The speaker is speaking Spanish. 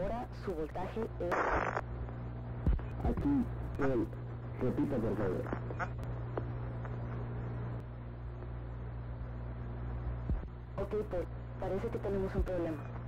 Ahora su voltaje es... Aquí, él. Repita, por favor. Ok, pues, parece que tenemos un problema.